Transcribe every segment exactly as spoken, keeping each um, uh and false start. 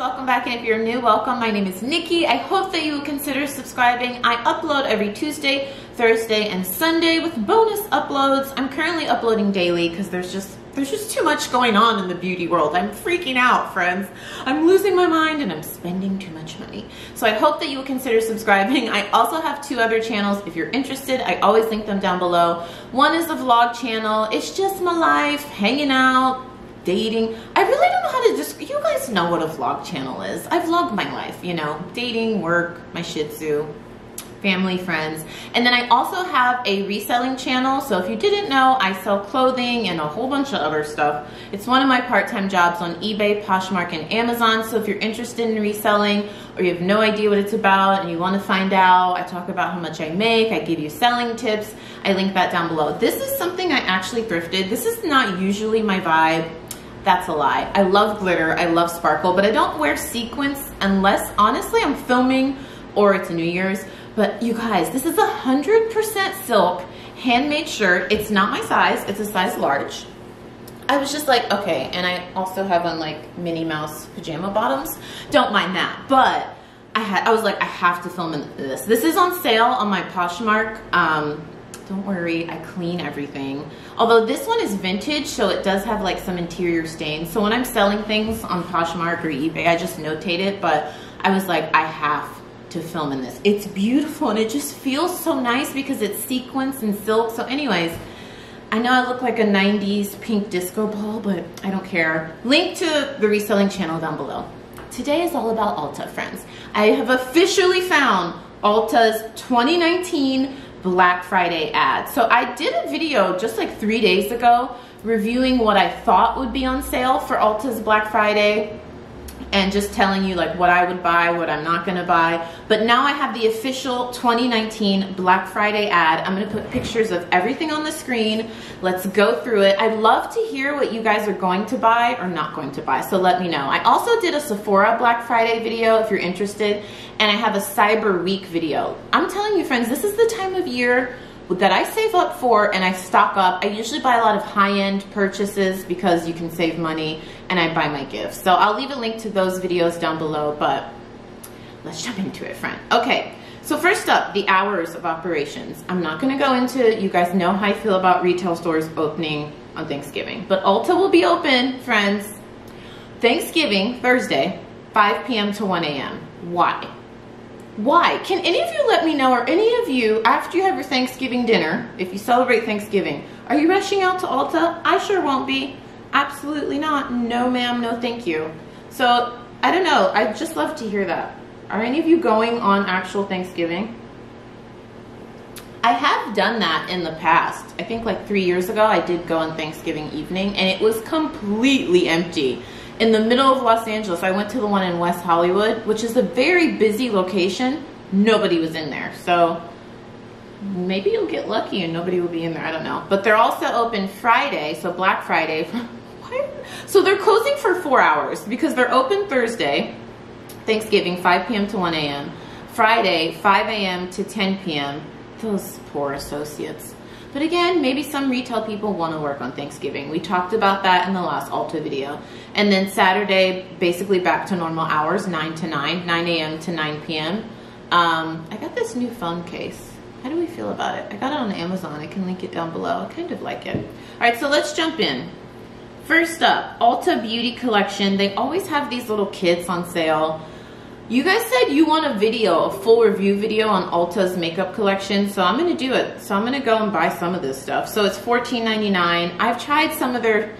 welcome back, and if you're new, welcome. My name is Nikki. I hope that you will consider subscribing. I upload every Tuesday, Thursday, and Sunday with bonus uploads. I'm currently uploading daily because there's just there's just too much going on in the beauty world. I'm freaking out, friends. I'm losing my mind and I'm spending too much money. So I hope that you will consider subscribing. I also have two other channels if you're interested. I always link them down below. One is the vlog channel. It's just my life, hanging out, dating. I really don't know how to just, you guys know what a vlog channel is. I vlog my life, you know, dating, work, my shih tzu, family, friends. And then I also have a reselling channel. So if you didn't know, I sell clothing and a whole bunch of other stuff. It's one of my part-time jobs on eBay, PoshMark, and Amazon. So if you're interested in reselling or you have no idea what it's about and you want to find out, I talk about how much I make, I give you selling tips. I link that down below. This is something I actually thrifted. This is not usually my vibe. That's a lie. I love glitter, I love sparkle, but I don't wear sequins unless, honestly, I'm filming or it's New Year's. But you guys, this is a one hundred percent silk, handmade shirt. It's not my size, it's a size large. I was just like, okay, and I also have on like Minnie Mouse pajama bottoms. Don't mind that, but I had, I was like, I have to film this. This is on sale on my Poshmark. Um, Don't worry, I clean everything. Although this one is vintage, so it does have like some interior stains. So when I'm selling things on Poshmark or eBay, I just notate it, but I was like, I have to film in this. It's beautiful and it just feels so nice because it's sequins and silk. So anyways, I know I look like a nineties pink disco ball, but I don't care. Link to the reselling channel down below. Today is all about Ulta, friends. I have officially found Ulta's twenty nineteen Black Friday ad. So I did a video just like three days ago reviewing what I thought would be on sale for Ulta's Black Friday and just telling you like what I would buy, what I'm not gonna buy. But now I have the official twenty nineteen Black Friday ad. I'm gonna put pictures of everything on the screen. Let's go through it. I'd love to hear what you guys are going to buy or not going to buy, so let me know. I also did a Sephora Black Friday video if you're interested, and I have a Cyber Week video. I'm telling you, friends, this is the time of year that I save up for and I stock up. I usually buy a lot of high-end purchases because you can save money, and I buy my gifts. So I'll leave a link to those videos down below, but let's jump into it, friend. Okay, so first up, the hours of operations. I'm not gonna go into, you guys know how I feel about retail stores opening on Thanksgiving, but Ulta will be open, friends, Thanksgiving, Thursday, five p m to one a m Why? Why? Can any of you let me know, or any of you, after you have your Thanksgiving dinner, if you celebrate Thanksgiving, are you rushing out to Ulta? I sure won't be. Absolutely not. No ma'am, no thank you. So, I don't know. I'd just love to hear that. Are any of you going on actual Thanksgiving? I have done that in the past. I think like three years ago, I did go on Thanksgiving evening, and it was completely empty. In the middle of Los Angeles, I went to the one in West Hollywood, which is a very busy location. Nobody was in there. So maybe you'll get lucky and nobody will be in there. I don't know. But they're also open Friday, so Black Friday. What? So they're closing for four hours because they're open Thursday, Thanksgiving, five p m to one a m Friday, five a m to ten p m Those poor associates. But again, maybe some retail people want to work on Thanksgiving. We talked about that in the last Ulta video. And then Saturday, basically back to normal hours, nine to nine, nine a m to nine p m Um, I got this new phone case. How do we feel about it? I got it on Amazon. I can link it down below. I kind of like it. All right, so let's jump in. First up, Ulta Beauty Collection. They always have these little kits on sale. You guys said you want a video, a full review video on Ulta's makeup collection, so I'm gonna do it. So I'm gonna go and buy some of this stuff. So it's fourteen ninety-nine. I've tried some of their,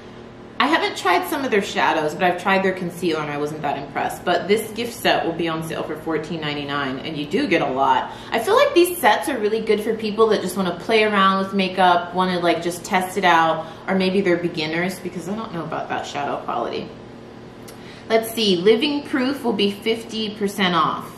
I haven't tried some of their shadows, but I've tried their concealer and I wasn't that impressed. But this gift set will be on sale for fourteen ninety-nine, and you do get a lot. I feel like these sets are really good for people that just wanna play around with makeup, wanna like just test it out, or maybe they're beginners, because I don't know about that shadow quality. Let's see, Living Proof will be fifty percent off.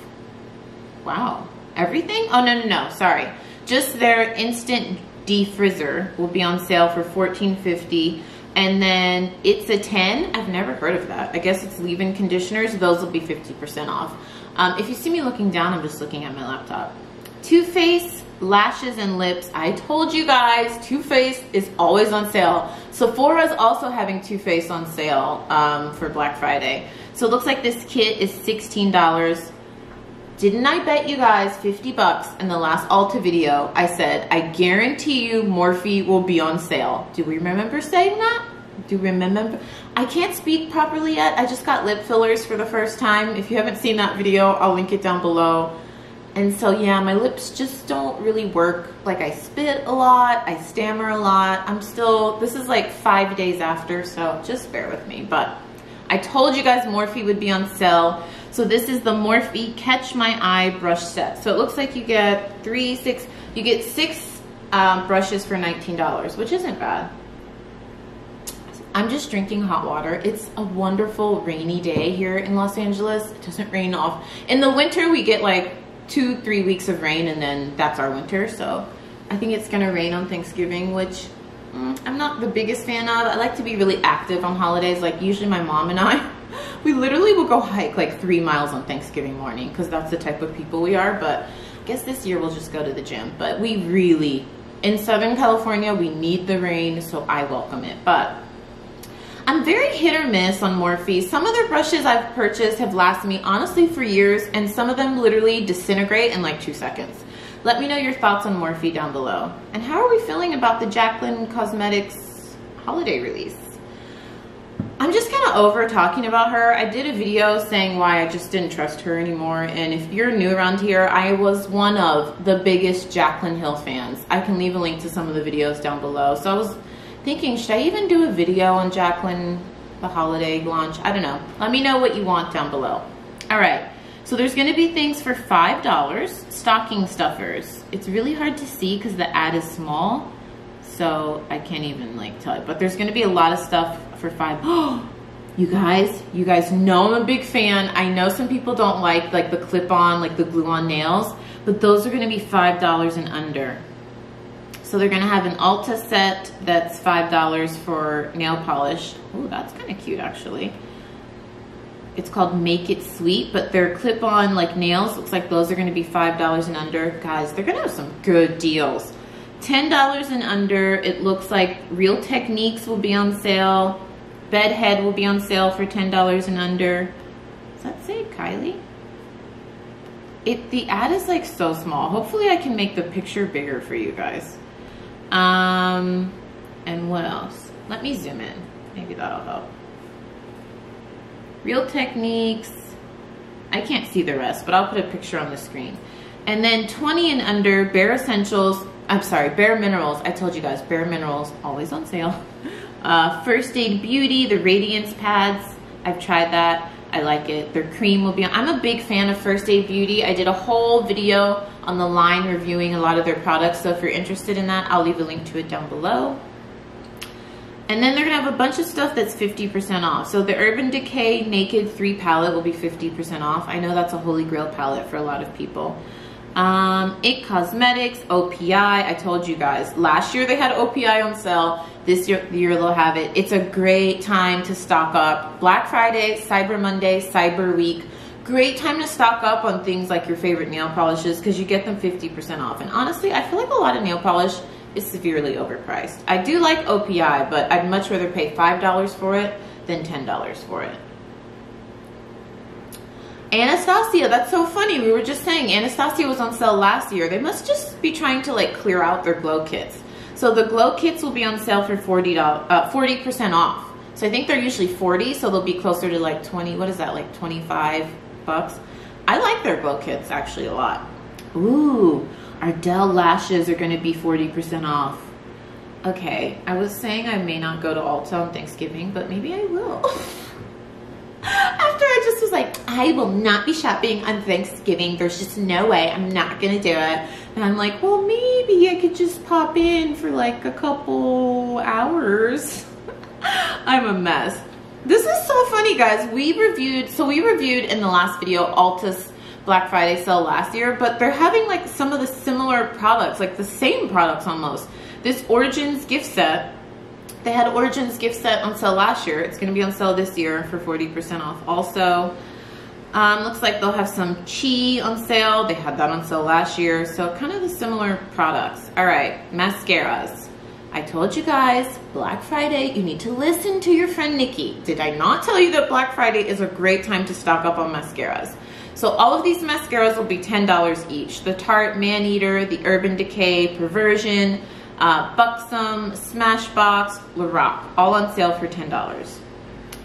Wow, everything? Oh, no, no, no, sorry. Just their Instant Defrizzer will be on sale for fourteen fifty. And then It's a ten, I've never heard of that. I guess it's leave-in conditioners, those will be fifty percent off. Um, if you see me looking down, I'm just looking at my laptop. Too Faced lashes and lips. I told you guys, Too Faced is always on sale. Sephora is also having Too Faced on sale um, for Black Friday. So it looks like this kit is sixteen dollars. Didn't I bet you guys fifty bucks in the last Ulta video? I said, I guarantee you Morphe will be on sale. Do we remember saying that? Do you remember? I can't speak properly yet. I just got lip fillers for the first time. If you haven't seen that video, I'll link it down below. And so yeah, my lips just don't really work. Like I spit a lot, I stammer a lot. I'm still, this is like five days after, so just bear with me. But I told you guys Morphe would be on sale. So this is the Morphe Catch My Eye brush set. So it looks like you get three, six, you get six um, brushes for nineteen dollars, which isn't bad. I'm just drinking hot water. It's a wonderful rainy day here in Los Angeles. It doesn't rain off. In the winter, we get like two, three weeks of rain, and then that's our winter. So I think it's gonna rain on Thanksgiving, which mm, I'm not the biggest fan of. I like to be really active on holidays. Like usually my mom and I, we literally will go hike like three miles on Thanksgiving morning because that's the type of people we are. But I guess this year we'll just go to the gym. But we really, in Southern California, we need the rain, so I welcome it. But I'm very hit or miss on Morphe. Some of their brushes I've purchased have lasted me honestly for years, and some of them literally disintegrate in like two seconds. Let me know your thoughts on Morphe down below. And how are we feeling about the Jaclyn Cosmetics holiday release? I'm just kind of over talking about her. I did a video saying why I just didn't trust her anymore. And if you're new around here, I was one of the biggest Jaclyn Hill fans. I can leave a link to some of the videos down below. So I was thinking, should I even do a video on Jaclyn, the holiday launch? I don't know. Let me know what you want down below. All right, so there's gonna be things for five dollars, stocking stuffers. It's really hard to see because the ad is small, so I can't even like tell you, but there's gonna be a lot of stuff for five. Oh, you guys, you guys know I'm a big fan. I know some people don't like like the clip-on, like the glue-on nails, but those are gonna be five dollars and under. So they're gonna have an Ulta set that's five dollars for nail polish. Ooh, that's kinda cute actually. It's called Make It Sweet, but their clip-on like nails, looks like those are gonna be five dollars and under. Guys, they're gonna have some good deals. ten dollars and under, it looks like Real Techniques will be on sale. Bedhead will be on sale for ten dollars and under. Does that say Kylie? It, the ad is like so small. Hopefully I can make the picture bigger for you guys. Um, and what else? Let me zoom in. Maybe that'll help. Real Techniques. I can't see the rest, but I'll put a picture on the screen. And then twenty and under, Bare Essentials. I'm sorry, Bare Minerals. I told you guys, Bare Minerals, always on sale. Uh, First Aid Beauty, the Radiance Pads. I've tried that. I like it. Their cream will be on. I'm a big fan of First Aid Beauty. I did a whole video on the line reviewing a lot of their products, so if you're interested in that, I'll leave a link to it down below. And then they're gonna have a bunch of stuff that's fifty percent off. So the Urban Decay Naked three palette will be fifty percent off. I know that's a holy grail palette for a lot of people. Um, It Cosmetics, O P I, I told you guys. Last year they had O P I on sale. This year, year they'll have it. It's a great time to stock up. Black Friday, Cyber Monday, Cyber Week. Great time to stock up on things like your favorite nail polishes because you get them fifty percent off. And honestly, I feel like a lot of nail polish is severely overpriced. I do like O P I, but I'd much rather pay five dollars for it than ten dollars for it. Anastasia, that's so funny. We were just saying Anastasia was on sale last year. They must just be trying to like clear out their glow kits. So the glow kits will be on sale for forty percent off. So I think they're usually forty, so they'll be closer to like twenty, what is that, like twenty-five bucks? I like their glow kits actually a lot. Ooh, Ardell lashes are gonna be forty percent off. Okay, I was saying I may not go to Ulta on Thanksgiving, but maybe I will. After I just was like, I will not be shopping on Thanksgiving. There's just no way. I'm not gonna do it. And I'm like, well, maybe I could just pop in for like a couple hours. I'm a mess. This is so funny, guys. We reviewed, so we reviewed in the last video Ulta's Black Friday sale last year, but they're having like some of the similar products, like the same products almost. This Origins gift set, they had Origins gift set on sale last year. It's gonna be on sale this year for forty percent off also. Um, looks like they'll have some Chi on sale. They had that on sale last year. So kind of the similar products. All right, mascaras. I told you guys, Black Friday, you need to listen to your friend Nikki. Did I not tell you that Black Friday is a great time to stock up on mascaras? So all of these mascaras will be ten dollars each. The Tarte, Maneater, the Urban Decay, Perversion, uh, Buxom, Smashbox, Lorac, all on sale for ten dollars.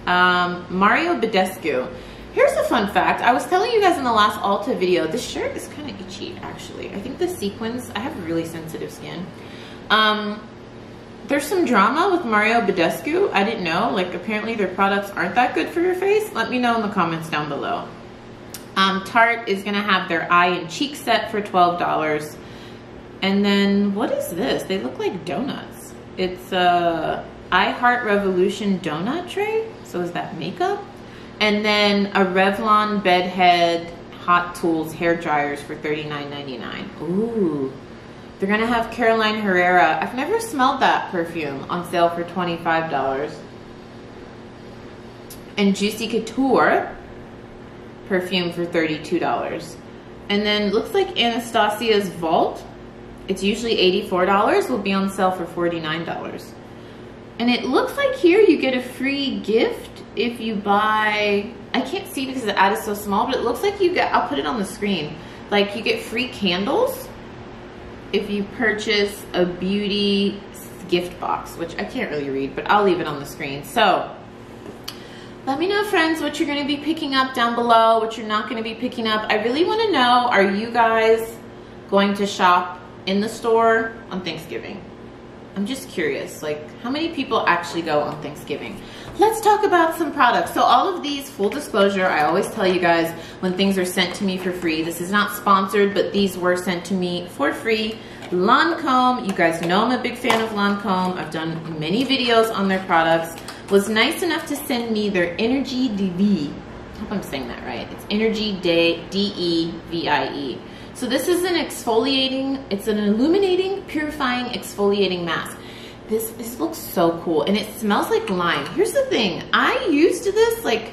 Um, Mario Badescu. Here's a fun fact. I was telling you guys in the last Ulta video, this shirt is kind of itchy, actually. I think the sequins, I have really sensitive skin. Um, there's some drama with Mario Badescu. I didn't know. Like, apparently their products aren't that good for your face. Let me know in the comments down below. Um, Tarte is going to have their eye and cheek set for twelve dollars. And then, what is this? They look like donuts. It's a iHeart Revolution donut tray. So is that makeup? And then a Revlon, Bedhead, Hot Tools hair dryers for thirty-nine ninety-nine. Ooh. They're going to have Caroline Herrera. I've never smelled that perfume, on sale for twenty-five dollars. And Juicy Couture perfume for thirty-two dollars. And then looks like Anastasia's Vault. It's usually eighty-four dollars, will be on sale for forty-nine dollars. And it looks like here you get a free gift if you buy, I can't see because the ad is so small, but it looks like you get, I'll put it on the screen, like you get free candles if you purchase a beauty gift box, which I can't really read, but I'll leave it on the screen. So let me know, friends, what you're going to be picking up down below, what you're not going to be picking up. I really want to know, are you guys going to shop in the store on Thanksgiving? I'm just curious, like, how many people actually go on Thanksgiving? Let's talk about some products. So all of these, full disclosure, I always tell you guys when things are sent to me for free, this is not sponsored, but these were sent to me for free. Lancome, you guys know I'm a big fan of Lancome. I've done many videos on their products. Was nice enough to send me their Energy D V. I hope I'm saying that right. It's Energy Day, D E V I E. So this is an exfoliating, it's an illuminating, purifying, exfoliating mask. This, this looks so cool, and it smells like lime. Here's the thing, I used this like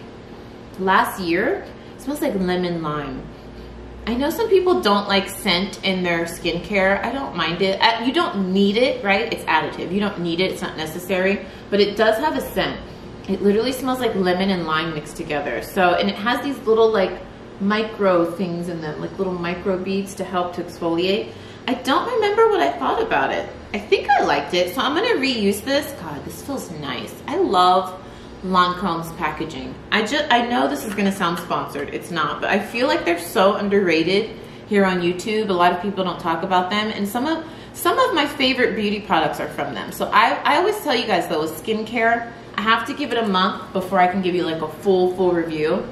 last year. It smells like lemon lime. I know some people don't like scent in their skincare. I don't mind it. You don't need it, right? It's additive. You don't need it, it's not necessary, but it does have a scent. It literally smells like lemon and lime mixed together. So, and it has these little like micro things in them, like little micro beads to help to exfoliate. I don't remember what I thought about it. I think I liked it, so I'm gonna reuse this. God, this feels nice. I love Lancome's packaging. I just, I know this is gonna sound sponsored, it's not, but I feel like they're so underrated here on YouTube. A lot of people don't talk about them, and some of, some of my favorite beauty products are from them. So I, I always tell you guys though, with skincare, I have to give it a month before I can give you like a full, full review.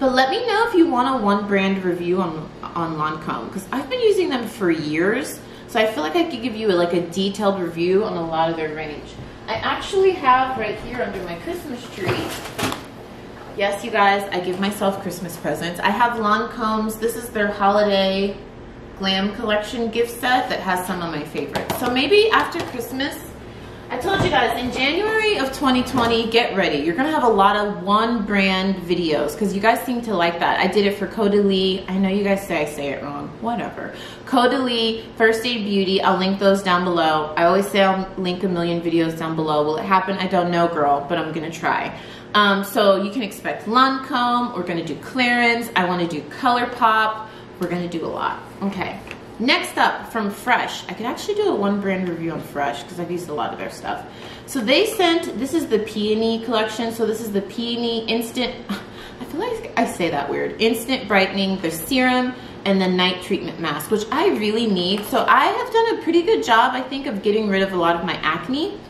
But let me know if you want a one brand review on, on Lancome, because I've been using them for years. So I feel like I could give you a, like a detailed review on a lot of their range. I actually have right here under my Christmas tree. Yes, you guys, I give myself Christmas presents. I have Lancome's, this is their holiday glam collection gift set that has some of my favorites. So maybe after Christmas, I told you guys, in January of twenty twenty, get ready. You're gonna have a lot of one brand videos because you guys seem to like that. I did it for Caudalie. I know you guys say I say it wrong, whatever. Caudalie, First Aid Beauty, I'll link those down below. I always say I'll link a million videos down below. Will it happen? I don't know, girl, but I'm gonna try. Um, so you can expect Lancome, we're gonna do clearance, I wanna do ColourPop, we're gonna do a lot, okay. Next up, from Fresh. I could actually do a one brand review on Fresh because I've used a lot of their stuff. So they sent, this is the Peony collection. So this is the Peony Instant, I feel like I say that weird, Instant Brightening, the serum, and the night treatment mask, which I really need. So I have done a pretty good job, I think, of getting rid of a lot of my acne.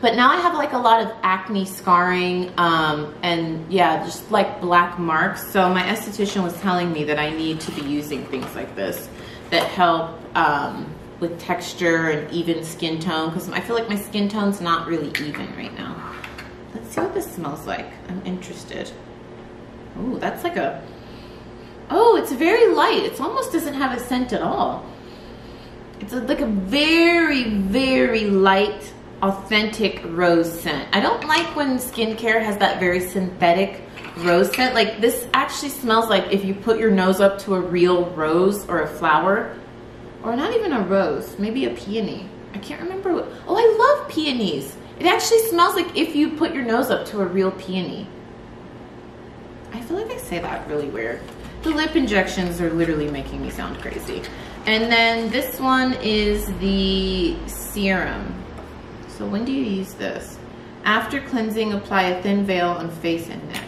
But now I have like a lot of acne scarring um, and yeah, just like black marks. So my esthetician was telling me that I need to be using things like this that help um, with texture and even skin tone, because I feel like my skin tone's not really even right now. Let's see what this smells like. I'm interested. Oh, that's like a, oh, it's very light. It almost doesn't have a scent at all. It's like a very, very light, authentic rose scent. I don't like when skincare has that very synthetic rose scent. Like, this actually smells like if you put your nose up to a real rose or a flower, or not even a rose, maybe a peony. I can't remember what, oh, I love peonies. It actually smells like if you put your nose up to a real peony. I feel like I say that really weird. The lip injections are literally making me sound crazy. And then this one is the serum. So when do you use this? After cleansing, apply a thin veil on face and neck.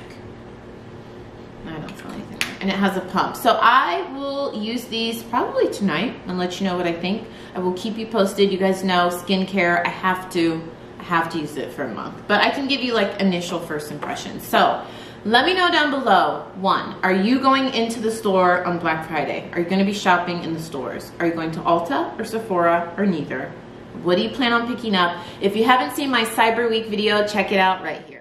I don't feel anything there. And it has a pump. So I will use these probably tonight and let you know what I think. I will keep you posted. You guys know skincare, I have to. have to use it for a month, but I can give you like initial first impressions. So let me know down below, one, are you going into the store on Black Friday? Are you going to be shopping in the stores? Are you going to Ulta or Sephora or neither? What do you plan on picking up? If you haven't seen my Cyber Week video, check it out right here.